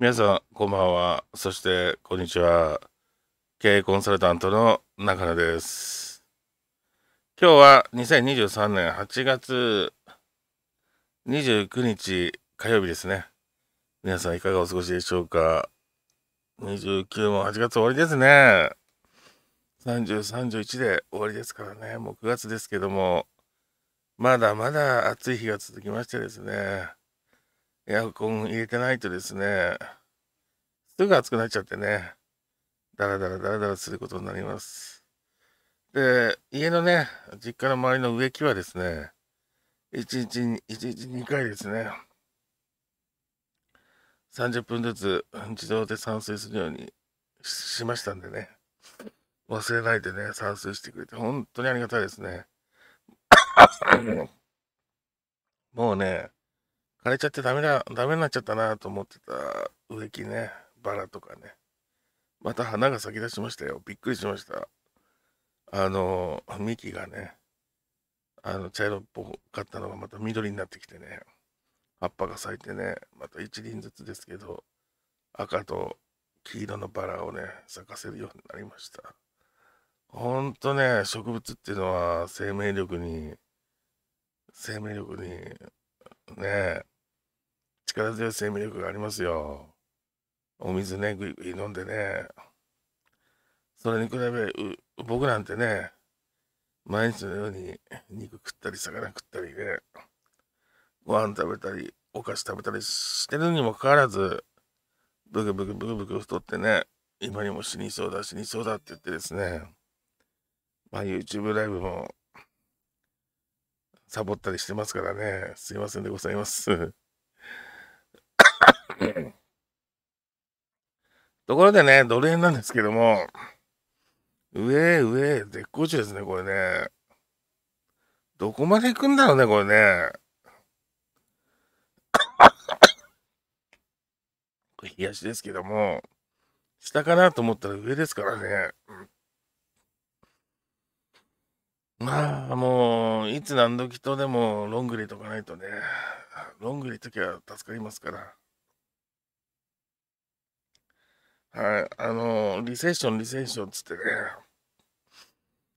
皆さん、こんばんは。そして、こんにちは。経営コンサルタントの中野です。今日は2023年8月29日火曜日ですね。皆さん、いかがお過ごしでしょうか。29も8月終わりですね。30、31で終わりですからね。もう9月ですけども、まだまだ暑い日が続きましてですね。エアコン入れてないとですね、すぐ暑くなっちゃってね、だらだらすることになります。で、家のね、実家の周りの植木はですね、1日2回ですね、30分ずつ自動で散水するようにしましたんでね、忘れないでね、散水してくれて、本当にありがたいですね。もうね、枯れちゃってダメになっちゃったなと思ってた植木ね、バラとかね、また花が咲き出しましたよ。びっくりしました。幹がね、茶色っぽかったのがまた緑になってきてね、葉っぱが咲いてね、また一輪ずつですけど、赤と黄色のバラをね、咲かせるようになりました。ほんとね、植物っていうのは生命力にねえ、力強い生命力がありますよ。お水ね、ぐいぐい飲んでね。それに比べ僕なんてね、毎日のように肉食ったり魚食ったりね、ご飯食べたりお菓子食べたりしてるにもかかわらず、ブクブク太ってね、今にも死にそうだって言ってですね、まあ YouTube ライブもサボったりしてますからね、すいませんでございます。ところでね、ドル円なんですけども、絶好調ですね、これね。どこまで行くんだろうね、これね。これ冷やしですけども、下かなと思ったら上ですからね。まあもういつ何時とでもロングリーとかないとね、ロングリーときは助かりますから。はい、リセッションっつってね、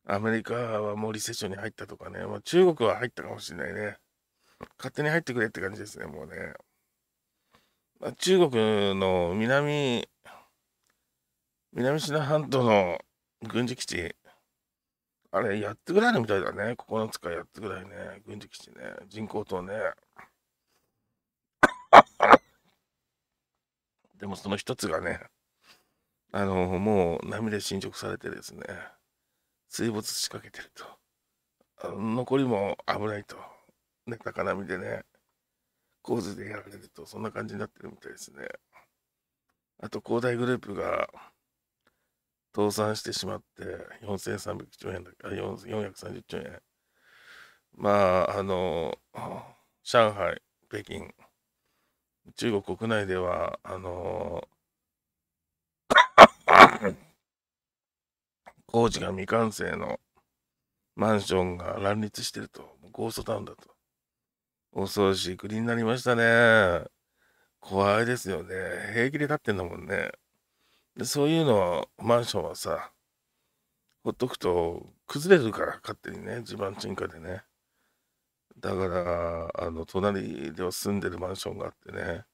アメリカはもうリセッションに入ったとかね、まあ、中国は入ったかもしれないね。勝手に入ってくれって感じですね、もうね。まあ、中国の南シナ半島の軍事基地、あれ、やってくらいのみたいだね。9つかやってくらいね。軍事基地ね。人工島ね。でもその一つがね、もう波で侵食されてですね、水没しかけてると。残りも危ないと。ね、高波でね、洪水でやられると、そんな感じになってるみたいですね。あと、恒大グループが、倒産してしまって4300兆円だっけ、430兆円。まあ、上海、北京、中国国内では、工事が未完成のマンションが乱立してると、ゴーストタウンだと。恐ろしい国になりましたね。怖いですよね。平気で立ってんだもんね。でそういうのは、マンションはさ、ほっとくと崩れるから、勝手にね、地盤沈下でね。だから、隣では住んでるマンションがあってね、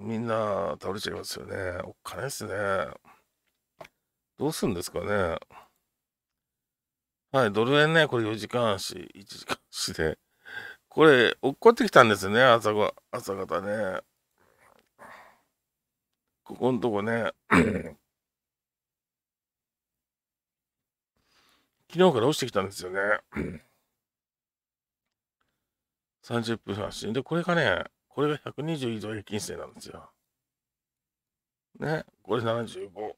みんな倒れちゃいますよね。おっかないっすね。どうするんですかね。はい、ドル円ね、これ4時間足、1時間足で。これ、落っこってきたんですね、朝方ね。ここのとこね。昨日から落ちてきたんですよね。30分足。で、これがね、これが120以上平均線なんですよ。ね、これ75。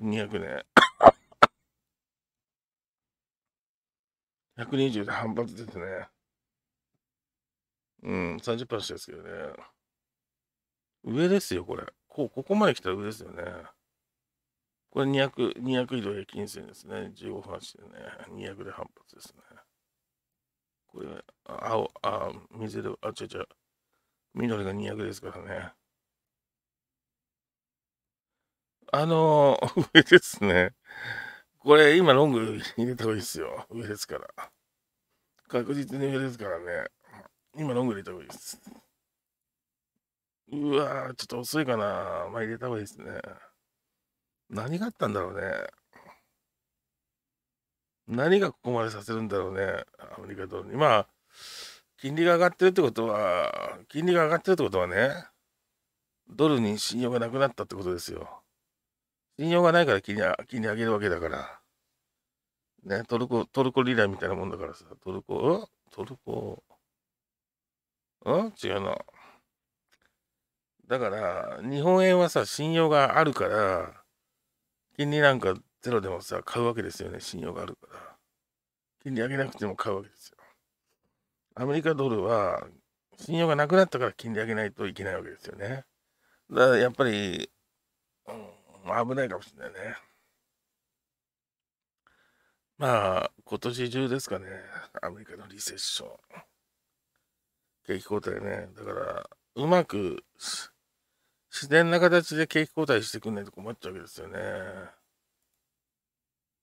200ね。120で反発ですね。うん、30分足ですけどね。上ですよ、これ。ここまで来たら上ですよね。これ200移動平均線ですね。15分足でね。200で反発ですね。これ、水色、緑が200ですからね。上ですね。これ、今、ロング入れた方がいいですよ。上ですから。確実に上ですからね。今、ロング入れた方がいいです。うわぁ、ちょっと遅いかな。まあ、入れた方がいいですね。何があったんだろうね。何がここまでさせるんだろうね。アメリカドルに。まあ、金利が上がってるってことは、ね、ドルに信用がなくなったってことですよ。信用がないから金利上げるわけだから。ね、トルコリラみたいなもんだからさ、違うな。だから、日本円はさ、信用があるから、金利なんかゼロでもさ、買うわけですよね、信用があるから。金利上げなくても買うわけですよ。アメリカドルは、信用がなくなったから金利上げないといけないわけですよね。だからやっぱり、危ないかもしれないね。まあ、今年中ですかね、アメリカのリセッション。景気後退ね。だから、うまく自然な形で景気後退してくんないと困っちゃうわけですよね。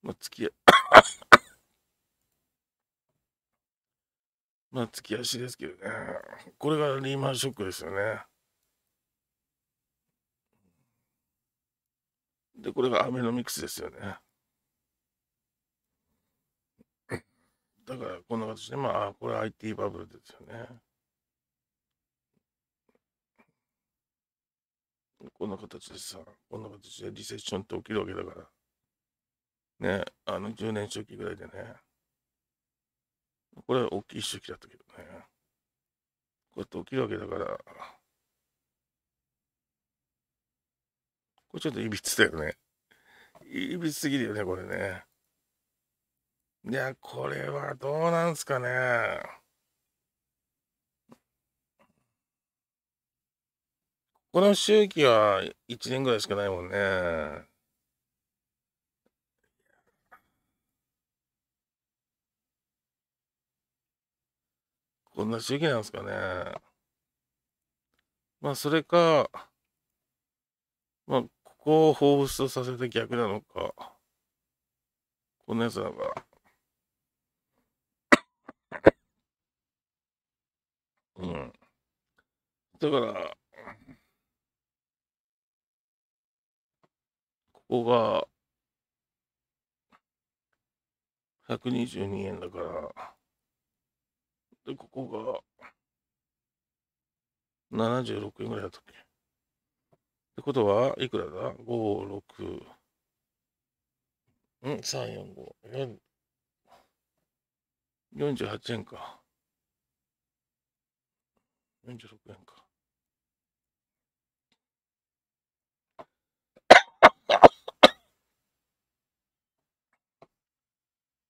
まあ、月足ですけどね。これがリーマンショックですよね。で、これがアベノミクスですよね。だから、こんな形で、まあ、これは IT バブルですよね。こんな形でさ、こんな形でリセッションって起きるわけだから。ね、10年周期ぐらいでね。これは大きい周期だったけどね。こうやって起きるわけだから。これちょっといびつだよね。いびつすぎるよね、これね。いや、これはどうなんすかね。この周期は1年ぐらいしかないもんね。こんな周期なんですかね。まあ、それか、まあ、ここを放出させて逆なのか、こんなやつだから。うん。だから、ここが122円だから、で、ここが76円ぐらいだったっけ。ってことはいくらだ ?5、6、3、4、5、48円か。46円か。っ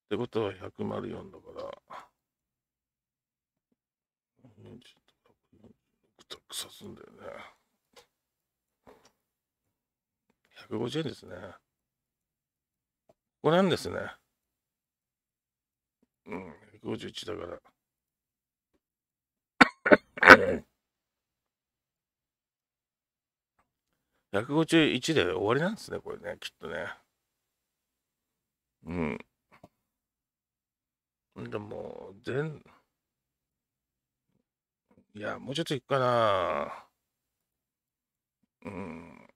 てことは104だから。たくさすんだよね。150円ですね。ここなんですね。うん、151だから。151で終わりなんですね、これね、きっとね。うん。でも、いや、もうちょっといくかな。うん。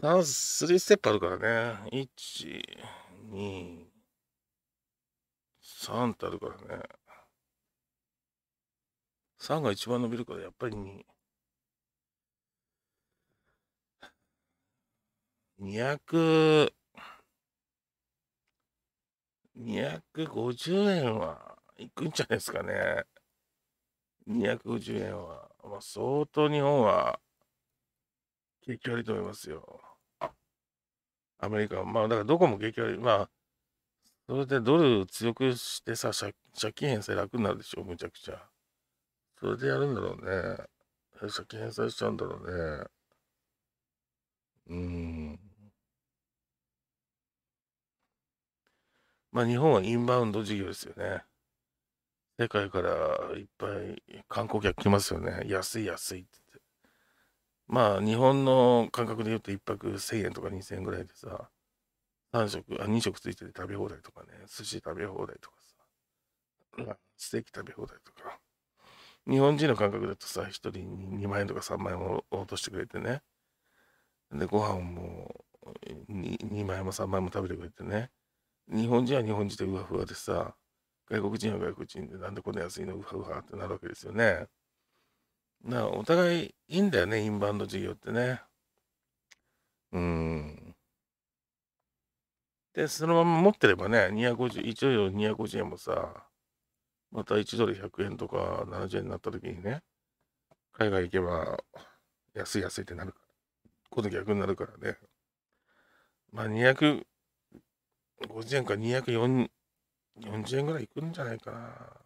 3ステップあるからね。1、2、3ってあるからね。3が一番伸びるから、やっぱり2。250円はいくんじゃないですかね。250円は。まあ、相当日本は景気悪いと思いますよ。アメリカは。まあ、だからどこも景気悪い。まあ、それでドル強くしてさ、借金返済楽になるでしょ、むちゃくちゃ。それでやるんだろうね。借金返済しちゃうんだろうね。まあ、日本はインバウンド事業ですよね。世界からいっぱい観光客来ますよね。安い安いって言って。まあ、日本の感覚で言うと1泊1000円とか2000円ぐらいでさ、2食ついてて食べ放題とかね、寿司食べ放題とかさ、ステーキ食べ放題とか。日本人の感覚だとさ、1人に2万円とか3万円も落としてくれてね。で、ご飯も 2枚も3枚も食べてくれてね。日本人は日本人でうわふわでさ、外国人は外国人でなんでこんな安いのうわうわってなるわけですよね。だからお互いいいんだよね、インバウンド事業ってね。で、そのまま持ってればね、1ドル250円もさ、また1ドル100円とか70円になった時にね、海外行けば安い安いってなるから。この逆になるからね。まあ、250円か240円ぐらいいくんじゃないかな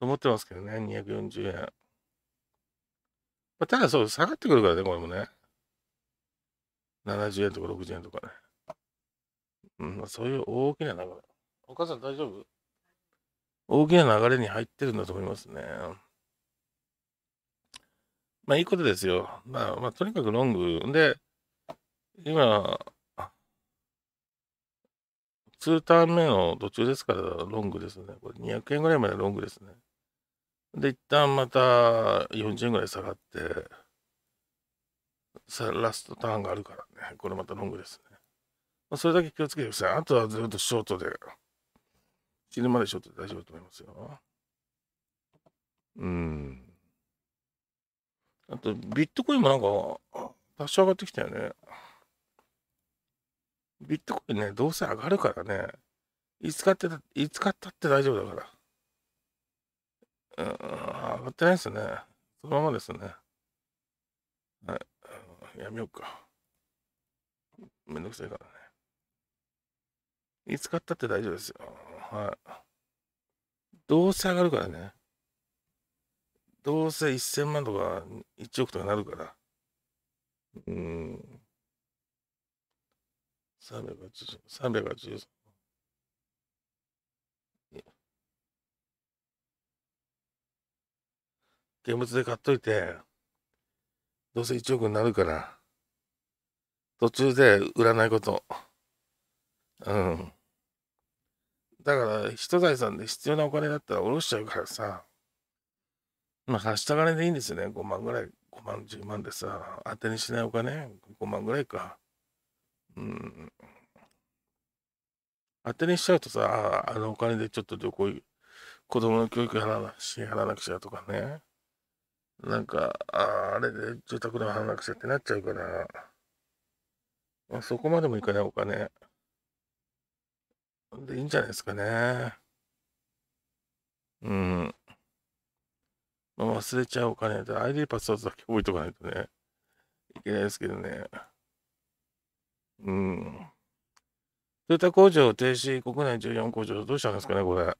と思ってますけどね、240円。まあ、ただ、そう、下がってくるからね、これもね。70円とか60円とかね。まあ、そういう大きな流れ。お母さん大丈夫？大きな流れに入ってるんだと思いますね。まあ、いいことですよ。まあ、とにかくロング。で、今、2ターン目の途中ですから、ロングですね。これ200円ぐらいまでロングですね。で、一旦また40円ぐらい下がって、ラストターンがあるからね。これまたロングですね。まあ、それだけ気をつけてください。あとはずっとショートで、死ぬまでショートで大丈夫だと思いますよ。あと、ビットコインもなんか、多少上がってきたよね。ビットコインね、どうせ上がるからね。いつ買ったって大丈夫だから。上がってないですね。そのままですね。はい。やめようか。めんどくさいからね。いつ買ったって大丈夫ですよ。はい。どうせ上がるからね。どうせ1000万とか1億とかなるから。380、現物で買っといて、どうせ1億になるから、途中で売らないこと。だから、一財産で必要なお金だったら下ろしちゃうからさ。まあ、貸した金でいいんですよね。5万ぐらい、5万、10万でさ、当てにしないお金、5万ぐらいか。当てにしちゃうとさ、あのお金でちょっと旅行、子供の教育払わなくちゃとかね。なんか、あれで住宅ローン払わなくちゃってなっちゃうから、まあ、そこまでもいかないお金。で、いいんじゃないですかね。まあ、忘れちゃうお金で ID パスワードだけ覚えておかないとね、いけないですけどね。トヨタ工場停止、国内14工場、どうしたんですかね、これ。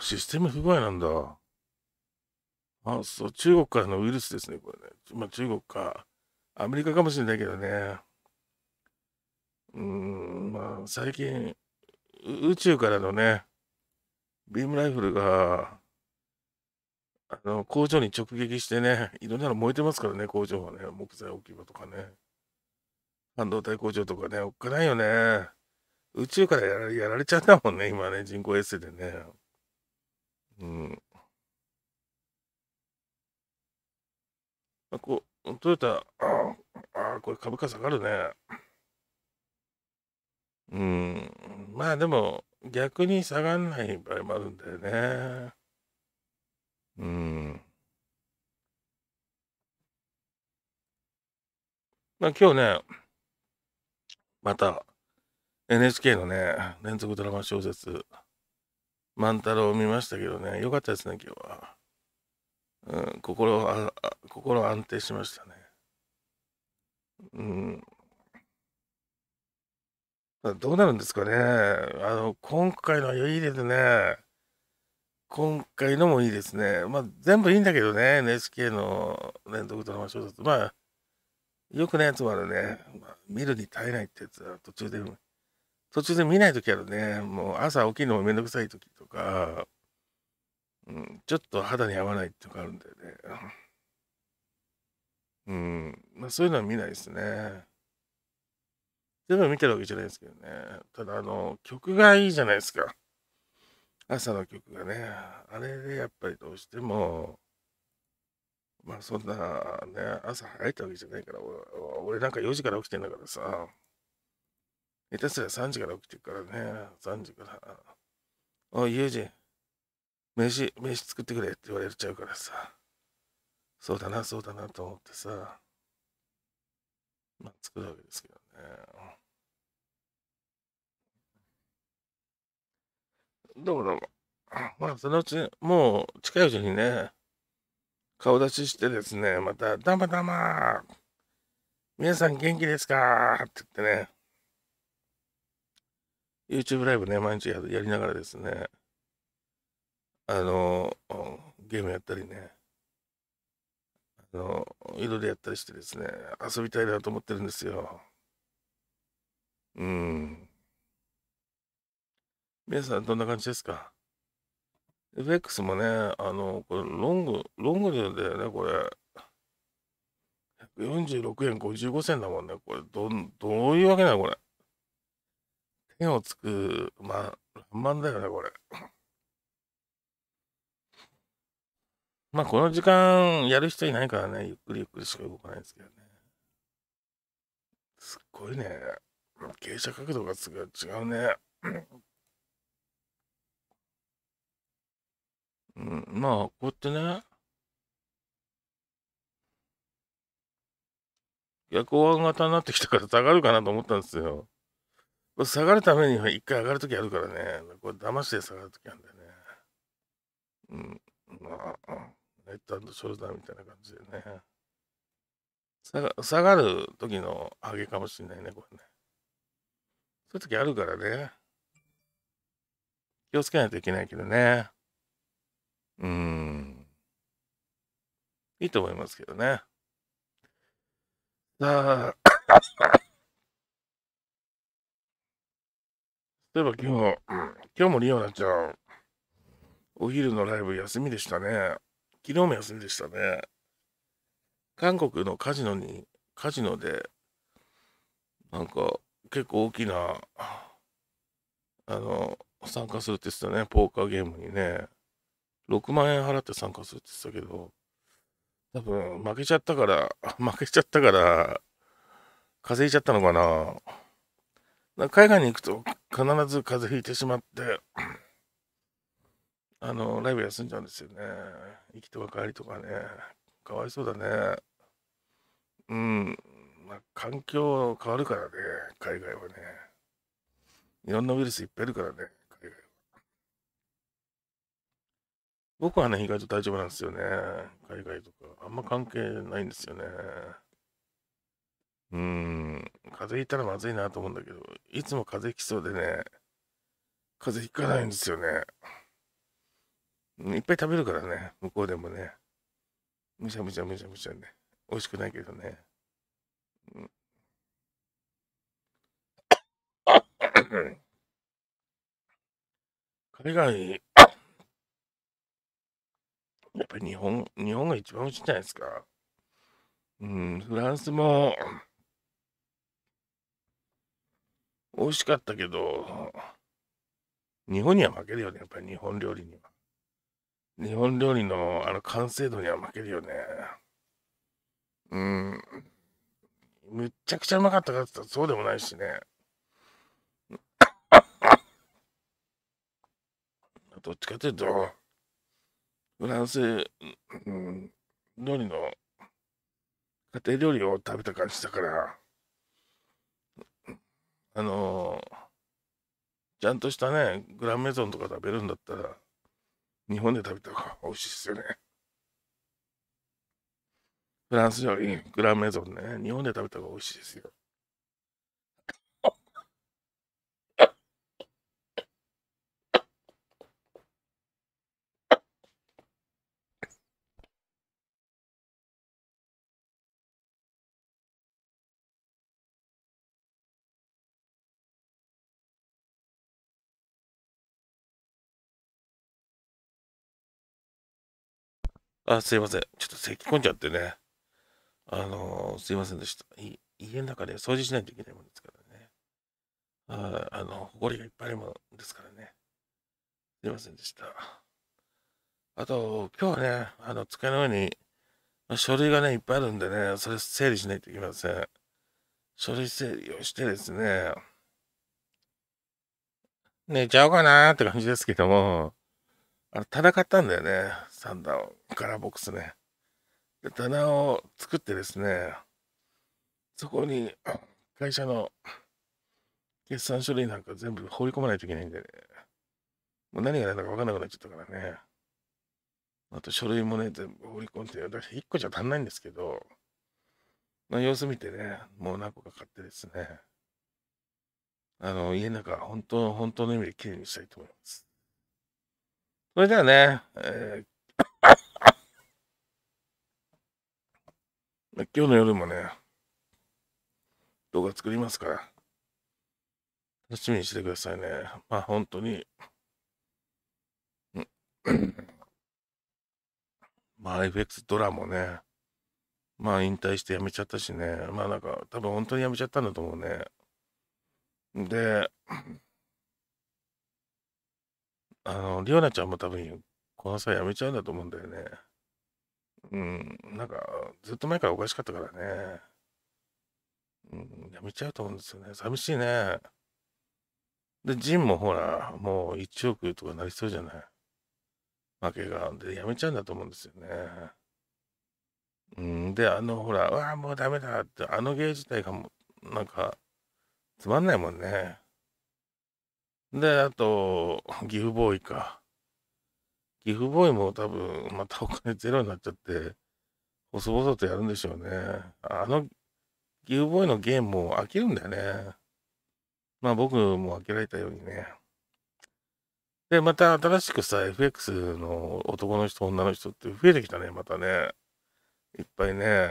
システム不具合なんだ。あ、そう、中国からのウイルスですね、これね。まあ、中国か、アメリカかもしれないけどね。最近宇宙からのねビームライフルが工場に直撃してね、いろんなの燃えてますからね、工場はね、木材置き場とかね、半導体工場とかね、おっかないよね。宇宙からやられちゃったもんね、今ね、人工衛星でね。うん。こう、トヨタ、これ株価下がるね。うん。まあでも、逆に下がらない場合もあるんだよね。まあ、今日ね、また NHK のね、連続ドラマ小説、万太郎を見ましたけどね、よかったですね、今日は。心安定しましたね。どうなるんですかね。今回のはいいですね。今回のもいいですね。まあ、全部いいんだけどね、NHK の連続ドラマ小説。まあ、よくないやつもあるね。まあ、見るに耐えないってやつは途中で見ないときあるね。もう朝起きるのもめんどくさいときとか、ちょっと肌に合わないっていうのがあるんだよね。まあ、そういうのは見ないですね。全部見てるわけじゃないですけどね。ただ、曲がいいじゃないですか。朝の曲がね、あれでやっぱりどうしても、まあそんなね、朝早いってわけじゃないから、俺なんか4時から起きてんだからさ、下手すら3時から起きてるからね、3時から、おい、ユージ、飯作ってくれって言われちゃうからさ、そうだなと思ってさ、まあ作るわけですけどね。どうも。まあ、そのうち、もう、近いうちにね、顔出ししてですね、また、どうも、皆さん元気ですかって言ってね、YouTube ライブね、毎日やりながらですね、ゲームやったりね、いろいろやったりしてですね、遊びたいなと思ってるんですよ。皆さんどんな感じですか？ FX もね、これロングだよね、これ。146円55銭だもんね、これ。どういうわけなの、これ。手をつく、まあ、乱漫だよね、これ。まあ、この時間、やる人いないからね、ゆっくりしか動かないですけどね。すっごいね。傾斜角度が違うね。まあ、こうやってね、逆大型になってきたから下がるかなと思ったんですよ。これ下がるためには一回上がるときあるからね、これ騙して下がるときあるんだよね。まあ、ヘッド&ショルダーみたいな感じでね。下がるときの上げかもしれないね、これね。そういうときあるからね。気をつけないといけないけどね。いいと思いますけどね。さあ、例えば今日もリオナちゃん、お昼のライブ休みでしたね。昨日も休みでしたね。韓国のカジノで、なんか結構大きな、参加するって言ってたね、ポーカーゲームにね。6万円払って参加するって言ってたけど、多分負けちゃったから、風邪ひいちゃったのかな。海外に行くと必ず風邪ひいてしまって、ライブ休んじゃうんですよね。行きとか帰りとかね。かわいそうだね。まあ、環境変わるからね、海外はね。いろんなウイルスいっぱいいるからね。僕はね、意外と大丈夫なんですよね。海外とか。あんま関係ないんですよね。風邪ひいたらまずいなと思うんだけど、いつも風邪ひきそうでね、風邪ひかないんですよね。いっぱい食べるからね、向こうでもね。むしゃむしゃね。美味しくないけどね。海外、やっぱり日本が一番美味しいんじゃないですか。フランスも美味しかったけど、日本には負けるよね、やっぱり日本料理には。日本料理の完成度には負けるよね。むっちゃくちゃうまかったかって言ったらそうでもないしね。どっちかというと、フランス料理の家庭料理を食べた感じだから、ちゃんとしたね、グランメゾンとか食べるんだったら、日本で食べた方が美味しいですよね。フランス料理、グランメゾンね、日本で食べた方が美味しいですよ。すいません。ちょっと咳き込んじゃってね。すいませんでした。家の中で掃除しないといけないもんですからね。埃がいっぱいあるもんですからね。すいませんでした。あと、今日はね、机の上に、書類がね、いっぱいあるんでね、それ整理しないといけません。書類整理をしてですね、寝ちゃおうかなーって感じですけども、棚買ったんだよね。3段を。カラーボックスね。で、棚を作ってですね、そこに会社の決算書類なんか全部放り込まないといけないんでね。もう何が何だか分かんなくなっちゃったからね。あと書類もね、全部放り込んで、私1個じゃ足んないんですけど、様子見てね、もう何個か買ってですね、家の中、本当の意味できれいにしたいと思います。それではね、今日の夜もね、動画作りますから、楽しみにしてくださいね。まあ本当に、まあ FX ドラもね、まあ引退して辞めちゃったしね、まあなんか多分本当に辞めちゃったんだと思うね。で、りおなちゃんも多分、この際辞めちゃうんだと思うんだよね。なんか、ずっと前からおかしかったからね。辞めちゃうと思うんですよね。寂しいね。で、ジンもほら、もう1億とかなりそうじゃない。負けが。で、辞めちゃうんだと思うんですよね。で、ほら、うわ、もうダメだって、芸自体がもう、なんか、つまんないもんね。で、あと、ギフボーイか。ギフボーイも多分、またお金ゼロになっちゃって、細々とやるんでしょうね。ギフボーイのゲームも飽きるんだよね。まあ僕も飽きられたようにね。で、また新しくさ、FX の男の人、女の人って増えてきたね、またね。いっぱいね。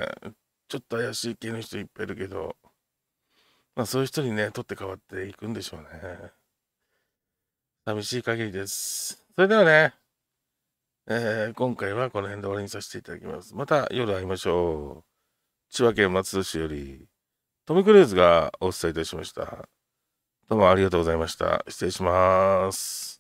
ちょっと怪しい系の人いっぱいいるけど、まあそういう人にね、取って代わっていくんでしょうね。寂しい限りです。それではね、今回はこの辺で終わりにさせていただきます。また夜会いましょう。千葉県松戸市よりトム・クルーズがお伝えいたしました。どうもありがとうございました。失礼します。